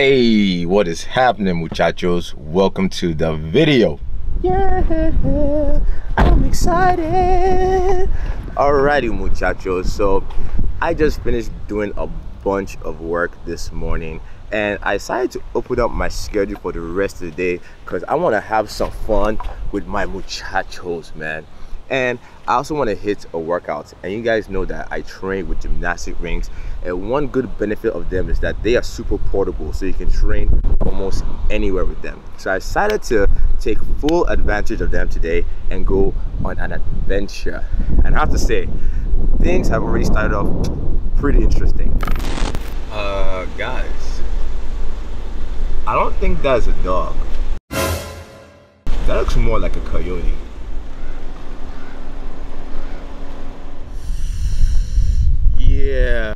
Hey, what is happening, muchachos? Welcome to the video. Yeah, I'm excited. Alrighty, muchachos. So I just finished doing a bunch of work this morning, and I decided to open up my schedule for the rest of the day because I want to have some fun with my muchachos, man. And I also want to hit a workout, and you guys know that I train with gymnastic rings, and one good benefit of them is that they are super portable, so you can train almost anywhere with them. So I decided to take full advantage of them today and go on an adventure, and I have to say things have already started off pretty interesting. Guys, I don't think that's a dog. That looks more like a coyote. Yeah,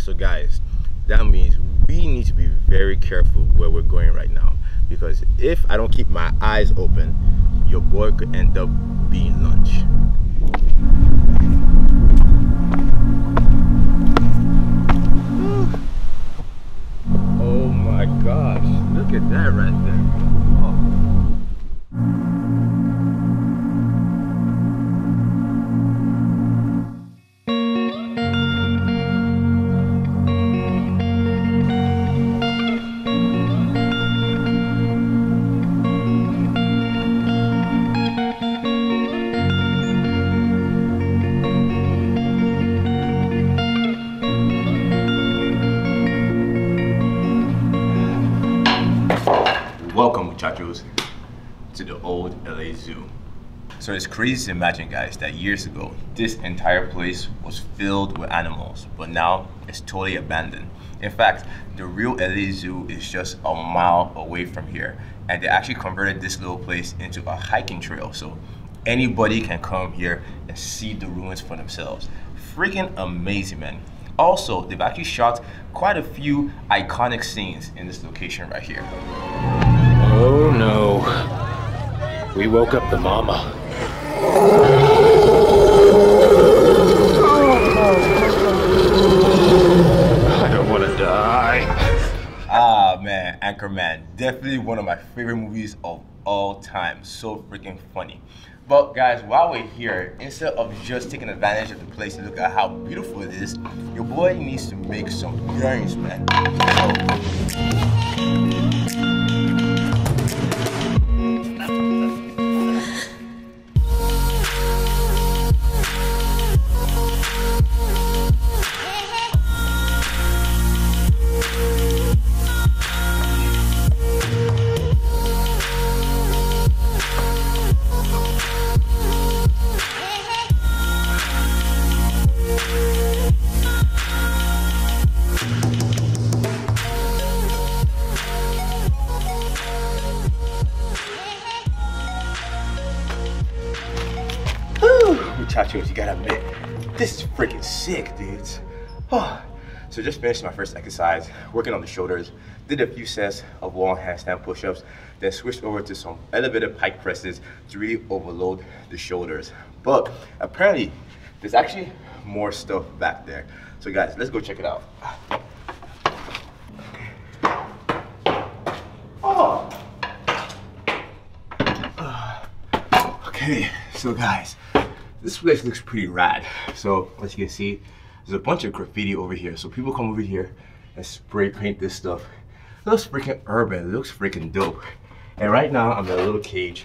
so guys, that means we need to be very careful where we're going right now, because if I don't keep my eyes open, your boy could end up being lunch. Oh my gosh, look at that right there. Welcome, muchachos, to the old LA Zoo. So it's crazy to imagine, guys, that years ago, this entire place was filled with animals, but now it's totally abandoned. In fact, the real LA Zoo is just a mile away from here, and they actually converted this little place into a hiking trail, so anybody can come here and see the ruins for themselves. Freaking amazing, man. Also, they've actually shot quite a few iconic scenes in this location right here. Oh no, we woke up the mama. I don't want to die. Ah man, Anchorman, definitely one of my favorite movies of all time. So freaking funny. But guys, while we're here, instead of just taking advantage of the place and look at how beautiful it is, your boy needs to make some drinks, man. So, muchachos, you gotta admit, this is freaking sick, dudes. Oh. So just finished my first exercise, working on the shoulders, did a few sets of long handstand push-ups, then switched over to some elevated pike presses to really overload the shoulders. But apparently, there's actually more stuff back there. So guys, let's go check it out. Oh. Okay, so guys, this place looks pretty rad. So as you can see, there's a bunch of graffiti over here. So people come over here and spray paint this stuff. It looks freaking urban. It looks freaking dope. And right now I'm in a little cage.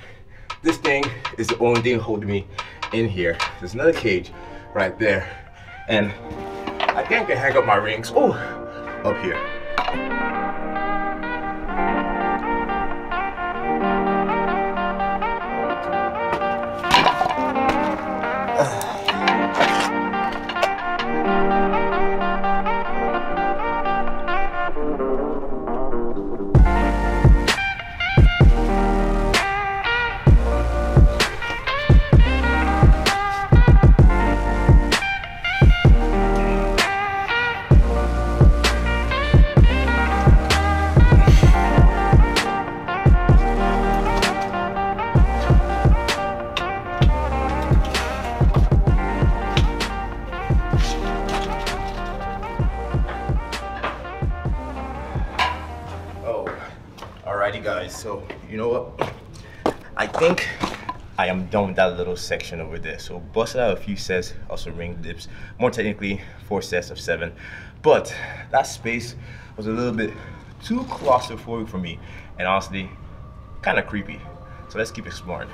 This thing is the only thing holding me in here. There's another cage right there. And I think I can hang up my rings. Oh, up here. Alrighty guys, so you know what? I think I am done with that little section over there. So busted out a few sets, also ring dips, more technically 4 sets of 7. But that space was a little bit too claustrophobic for me and honestly, kind of creepy. So let's keep exploring.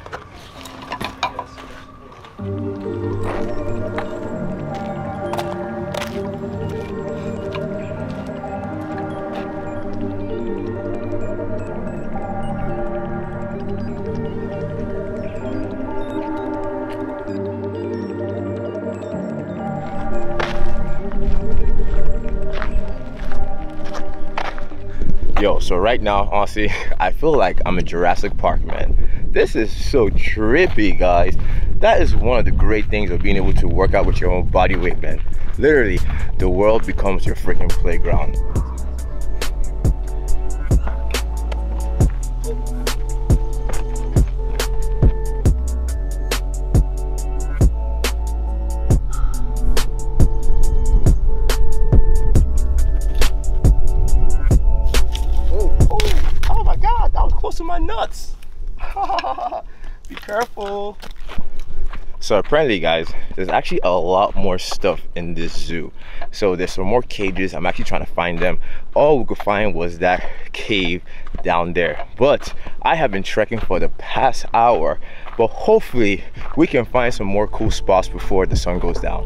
Yo, so right now, honestly, I feel like I'm in Jurassic Park, man. This is so trippy, guys. That is one of the great things of being able to work out with your own body weight, man. Literally, the world becomes your freaking playground. Nuts. Be careful. So apparently guys, there's actually a lot more stuff in this zoo. So there's some more cages. I'm actually trying to find them. All we could find was that cave down there, but I have been trekking for the past hour, but hopefully we can find some more cool spots before the sun goes down.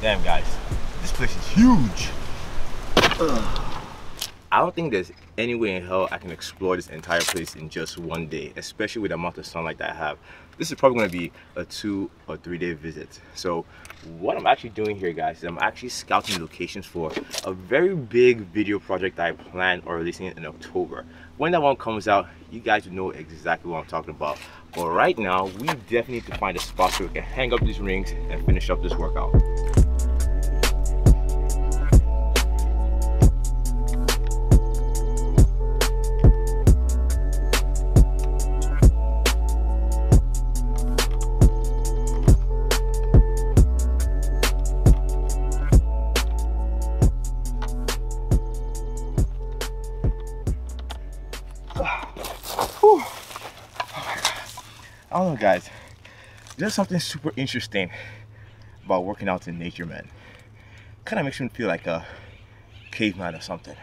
Damn guys, this place is huge. Ugh. I don't think there's any way in hell I can explore this entire place in just one day, especially with the amount of sunlight that I have. This is probably going to be a 2 or 3 day visit. So what I'm actually doing here guys is I'm actually scouting locations for a very big video project that I planned on releasing in October. When that one comes out, you guys will know exactly what I'm talking about. But right now, we definitely need to find a spot so we can hang up these rings and finish up this workout. I don't know guys, there's something super interesting about working out in nature, man. Kind of makes me feel like a caveman or something.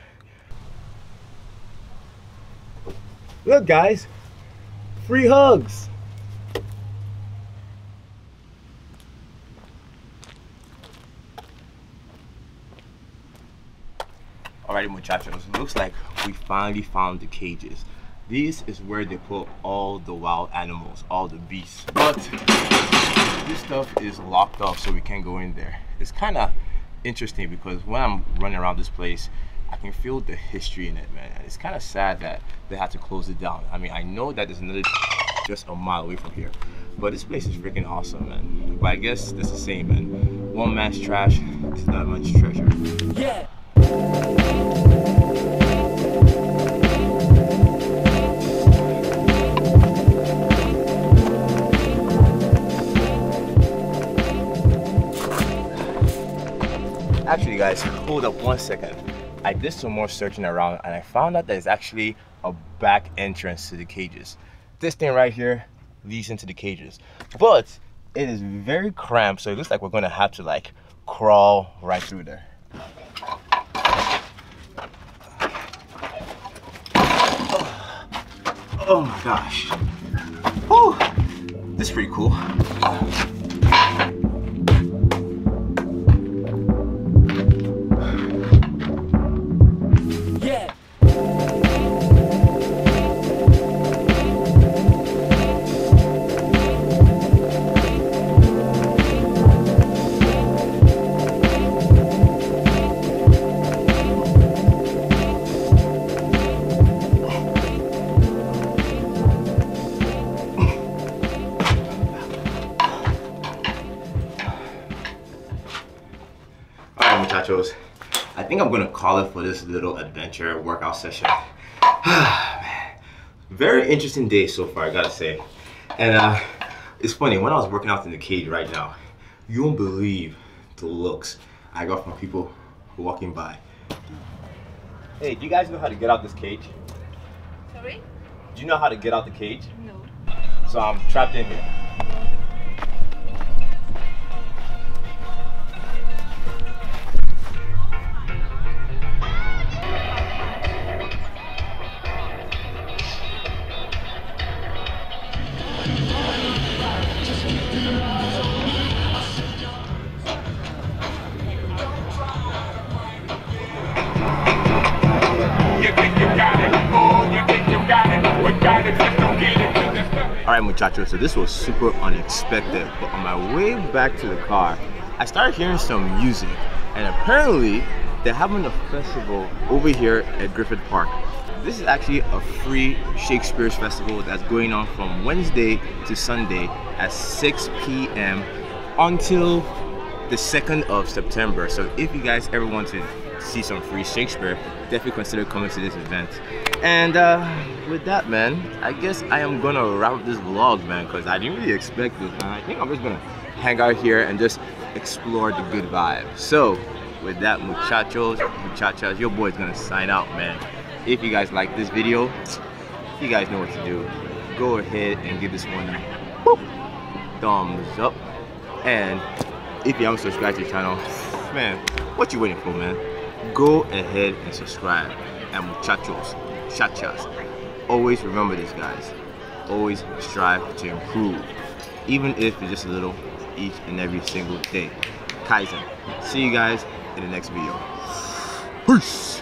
Look guys, free hugs. Alrighty muchachos, looks like we finally found the cages. This is where they put all the wild animals, all the beasts. But this stuff is locked up so we can't go in there. It's kind of interesting because when I'm running around this place, I can feel the history in it, man. It's kind of sad that they had to close it down. I mean, I know that there's another just a mile away from here, but this place is freaking awesome, man. But I guess that's the same, man. One man's trash is not much treasure. Yeah. Actually guys, hold up one second. I did some more searching around and I found out there's actually a back entrance to the cages. This thing right here leads into the cages, but it is very cramped, so it looks like we're gonna have to like crawl right through there. Oh my gosh. Whew. This is pretty cool. I think I'm gonna call it for this little adventure workout session. Man. Very interesting day so far, I gotta say. And it's funny, when I was working out in the cage right now, you won't believe the looks I got from people walking by. Hey, do you guys know how to get out this cage? Sorry? Do you know how to get out the cage? No. So I'm trapped in here. All right, muchachos, so this was super unexpected, but on my way back to the car, I started hearing some music, and apparently they're having a festival over here at Griffith Park. This is actually a free Shakespeare's festival that's going on from Wednesday to Sunday at 6 p.m. until the 2nd of September. So if you guys ever want to see some free Shakespeare, definitely consider coming to this event. And with that, man, I guess I am gonna wrap this vlog, man, because I didn't really expect this, man. I think I'm just gonna hang out here and just explore the good vibe. So with that, muchachas, your boy's gonna sign out, man. If you guys like this video, you guys know what to do. Go ahead and give this one thumbs up, and if you haven't subscribed to the channel, man, what you waiting for, man? Go ahead and subscribe. And muchachas, always remember this, guys. Always strive to improve, even if it's just a little each and every single day. Kaizen. See you guys in the next video. Peace.